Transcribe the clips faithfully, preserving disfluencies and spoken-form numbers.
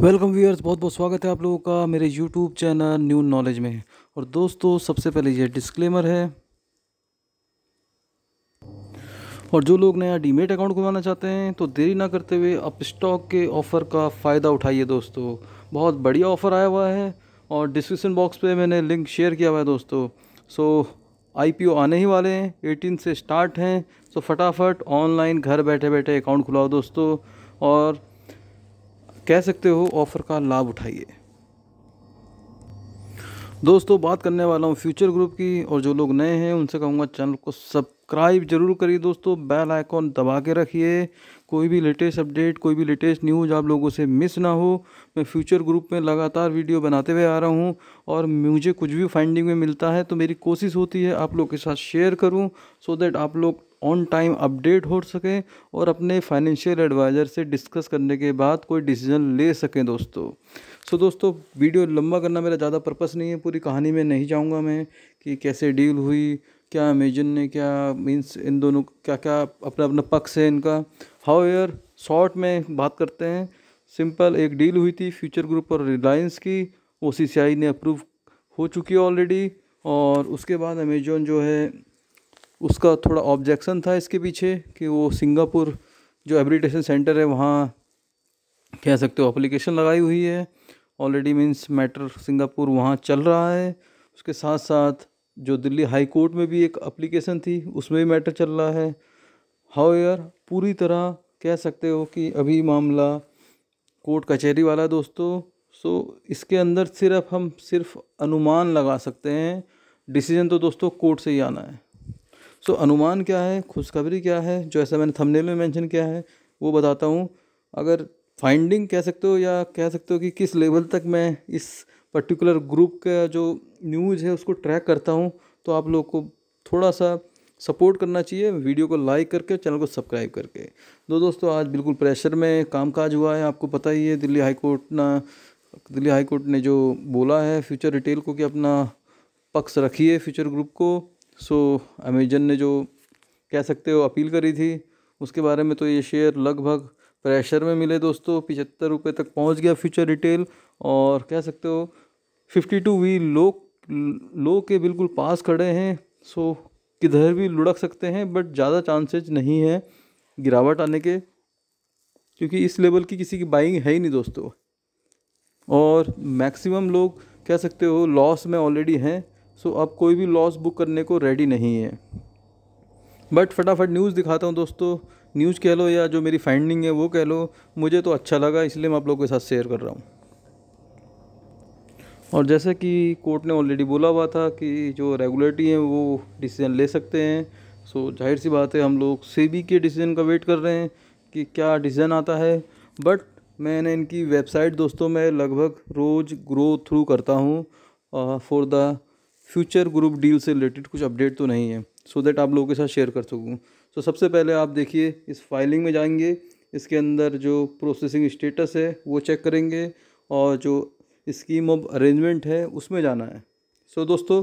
Welcome viewers, बहुत बहुत स्वागत है आप लोगों का मेरे यूट्यूब चैनल न्यू नॉलेज में। और दोस्तों, सबसे पहले ये डिस्क्लेमर है, और जो लोग नया डीमेट अकाउंट खुलवाना चाहते हैं तो देरी ना करते हुए आप स्टॉक के ऑफ़र का फ़ायदा उठाइए। दोस्तों, बहुत बढ़िया ऑफ़र आया हुआ है और डिस्क्रिप्शन बॉक्स पे मैंने लिंक शेयर किया हुआ है। दोस्तों, सो आईपीओ आने ही वाले हैं, अठारह से स्टार्ट हैं। सो फटाफट ऑनलाइन घर बैठे बैठे अकाउंट खुलवाओ दोस्तों, और कह सकते हो ऑफ़र का लाभ उठाइए। दोस्तों, बात करने वाला हूँ फ्यूचर ग्रुप की, और जो लोग नए हैं उनसे कहूँगा चैनल को सब्सक्राइब जरूर करिए। दोस्तों, बेल आइकॉन दबा के रखिए, कोई भी लेटेस्ट अपडेट, कोई भी लेटेस्ट न्यूज़ आप लोगों से मिस ना हो। मैं फ्यूचर ग्रुप में लगातार वीडियो बनाते हुए आ रहा हूँ, और मुझे कुछ भी फाइंडिंग में मिलता है तो मेरी कोशिश होती है आप लोग के साथ शेयर करूँ, सो दैट आप लोग ऑन टाइम अपडेट हो सकें और अपने फाइनेंशियल एडवाइज़र से डिस्कस करने के बाद कोई डिसीजन ले सकें। दोस्तों सो so, दोस्तों वीडियो लंबा करना मेरा ज़्यादा पर्पस नहीं है, पूरी कहानी में नहीं जाऊंगा मैं कि कैसे डील हुई, क्या अमेजन ने क्या मीन्स इन दोनों क्या क्या अपना अपना पक्ष है इनका। हाउएवर शॉर्ट में बात करते हैं, सिंपल एक डील हुई थी फ्यूचर ग्रुप और रिलायंस की, वो सी सी आई ने अप्रूव हो चुकी है ऑलरेडी। और उसके बाद अमेजन जो है उसका थोड़ा ऑब्जेक्शन था इसके पीछे कि वो सिंगापुर जो एब्रिटेशन सेंटर है वहाँ कह सकते हो एप्लीकेशन लगाई हुई है ऑलरेडी, मीन्स मैटर सिंगापुर वहाँ चल रहा है। उसके साथ साथ जो दिल्ली हाई कोर्ट में भी एक एप्लीकेशन थी उसमें भी मैटर चल रहा है। हाउएवर पूरी तरह कह सकते हो कि अभी मामला कोर्ट कचहरी वाला दोस्तों। सो इसके अंदर सिर्फ हम सिर्फ अनुमान लगा सकते हैं, डिसीजन तो दोस्तों कोर्ट से ही आना है। सो अनुमान क्या है, खुशखबरी क्या है, जो ऐसा मैंने थंबनेल में मेंशन किया है वो बताता हूँ। अगर फाइंडिंग कह सकते हो या कह सकते हो कि किस लेवल तक मैं इस पर्टिकुलर ग्रुप का जो न्यूज़ है उसको ट्रैक करता हूँ, तो आप लोग को थोड़ा सा सपोर्ट करना चाहिए वीडियो को लाइक करके, चैनल को सब्सक्राइब करके। दो दोस्तों, आज बिल्कुल प्रेशर में कामकाज हुआ है, आपको पता ही है। दिल्ली हाई कोर्ट ना दिल्ली हाई कोर्ट ने जो बोला है फ्यूचर रिटेल को कि अपना पक्ष रखिए फ्यूचर ग्रुप को। सो so, अमेजन ने जो कह सकते हो अपील करी थी उसके बारे में, तो ये शेयर लगभग प्रेशर में मिले दोस्तों, पिचहत्तर रुपये तक पहुंच गया फ्यूचर रिटेल, और कह सकते हो fifty two week low low के बिल्कुल पास खड़े हैं। सो so, किधर भी लुढ़क सकते हैं, बट ज़्यादा चांसेज नहीं है गिरावट आने के, क्योंकि इस लेवल की किसी की बाइंग है ही नहीं दोस्तों, और मैक्सिमम लोग कह सकते हो लॉस में ऑलरेडी हैं। सो so, अब कोई भी लॉस बुक करने को रेडी नहीं है। बट फटाफट न्यूज़ दिखाता हूँ दोस्तों, न्यूज़ कह लो या जो मेरी फाइंडिंग है वो कह लो, मुझे तो अच्छा लगा इसलिए मैं आप लोगों के साथ शेयर कर रहा हूँ। और जैसे कि कोर्ट ने ऑलरेडी बोला हुआ था कि जो रेगुलेटरी हैं वो डिसीजन ले सकते हैं। सो so, जाहिर सी बात है हम लोग सेबी के डिसीजन का वेट कर रहे हैं कि क्या डिसीजन आता है। बट मैंने इनकी वेबसाइट दोस्तों में लगभग रोज़ ग्रो थ्रू करता हूँ for the future group deal से रिलेटेड, कुछ अपडेट तो नहीं है सो so दैट आप लोगों के साथ शेयर कर सकूँ। सो so, सबसे पहले आप देखिए इस फाइलिंग में जाएंगे, इसके अंदर जो प्रोसेसिंग स्टेटस है वो चेक करेंगे, और जो स्कीम ऑफ अरेंजमेंट है उसमें जाना है। सो so, दोस्तों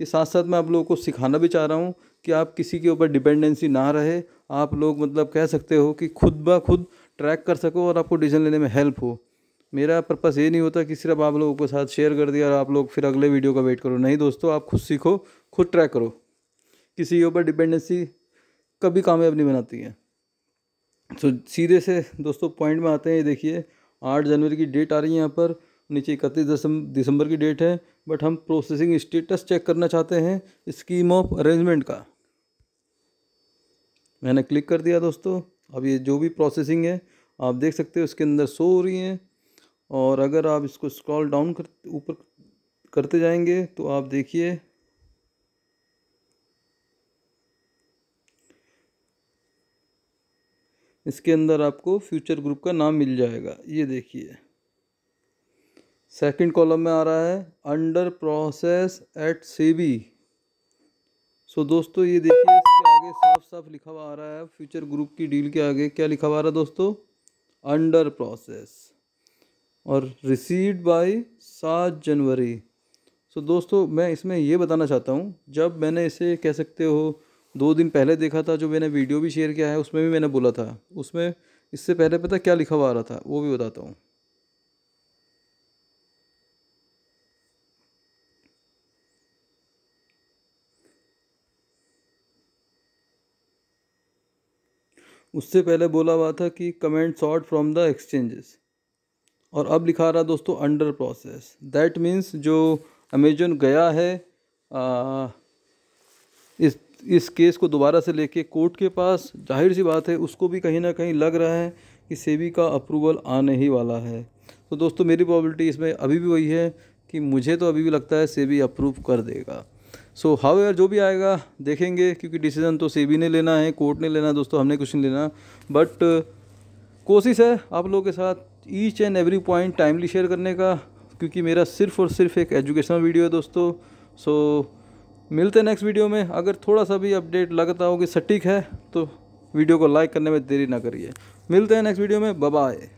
ये साथ साथ मैं आप लोगों को सिखाना भी चाह रहा हूँ कि आप किसी के ऊपर डिपेंडेंसी ना रहे, आप लोग मतलब कह सकते हो कि खुद ब खुद ट्रैक कर सको और आपको डिसीजन लेने में हेल्प हो। मेरा पर्पस ये नहीं होता कि सिर्फ आप लोगों के साथ शेयर कर दिया और आप लोग फिर अगले वीडियो का वेट करो, नहीं दोस्तों, आप खुद सीखो, खुद ट्रैक करो। किसी के ऊपर डिपेंडेंसी कभी कामयाब नहीं बनाती है। तो सीधे से दोस्तों पॉइंट में आते हैं। ये देखिए आठ जनवरी की डेट आ रही है यहाँ पर, नीचे इकतीस दिसंबर की डेट है, बट हम प्रोसेसिंग स्टेटस चेक करना चाहते हैं स्कीम ऑफ अरेंजमेंट का। मैंने क्लिक कर दिया दोस्तों, अब ये जो भी प्रोसेसिंग है आप देख सकते हो उसके अंदर शो हो रही है, और अगर आप इसको स्क्रॉल डाउन कर ऊपर करते जाएंगे तो आप देखिए इसके अंदर आपको फ्यूचर ग्रुप का नाम मिल जाएगा। ये देखिए सेकंड कॉलम में आ रहा है under process at SEBI. So दोस्तों ये देखिए इसके आगे साफ साफ लिखा हुआ आ रहा है, फ्यूचर ग्रुप की डील के आगे क्या लिखा हुआ आ रहा है दोस्तों, अंडर प्रोसेस, और रिसीव्ड बाय सात जनवरी। सो so, दोस्तों मैं इसमें ये बताना चाहता हूँ, जब मैंने इसे कह सकते हो दो दिन पहले देखा था, जो मैंने वीडियो भी शेयर किया है उसमें भी मैंने बोला था, उसमें इससे पहले पता क्या लिखा हुआ आ रहा था वो भी बताता हूँ। उससे पहले बोला हुआ था कि comment sought from the exchanges, और अब लिखा रहा दोस्तों अंडर प्रोसेस। दैट मीन्स जो अमेजन गया है आ, इस इस केस को दोबारा से लेके कोर्ट के पास, जाहिर सी बात है उसको भी कहीं ना कहीं लग रहा है कि सेबी का अप्रूवल आने ही वाला है। तो दोस्तों मेरी प्रोबेबिलिटी इसमें अभी भी वही है कि मुझे तो अभी भी लगता है सेबी अप्रूव कर देगा। सो हाउएवर जो भी आएगा देखेंगे, क्योंकि डिसीजन तो सेबी ने लेना है, कोर्ट ने लेना दोस्तों, हमने कुछ नहीं लेना। बट कोशिश है आप लोगों के साथ each and every point timely share करने का, क्योंकि मेरा सिर्फ और सिर्फ एक एजुकेशनल वीडियो है दोस्तों। सो मिलते हैं नेक्स्ट वीडियो में। अगर थोड़ा सा भी अपडेट लगता हो कि सटीक है तो वीडियो को लाइक करने में देरी ना करिए। मिलते हैं नेक्स्ट वीडियो में, बाय बाय।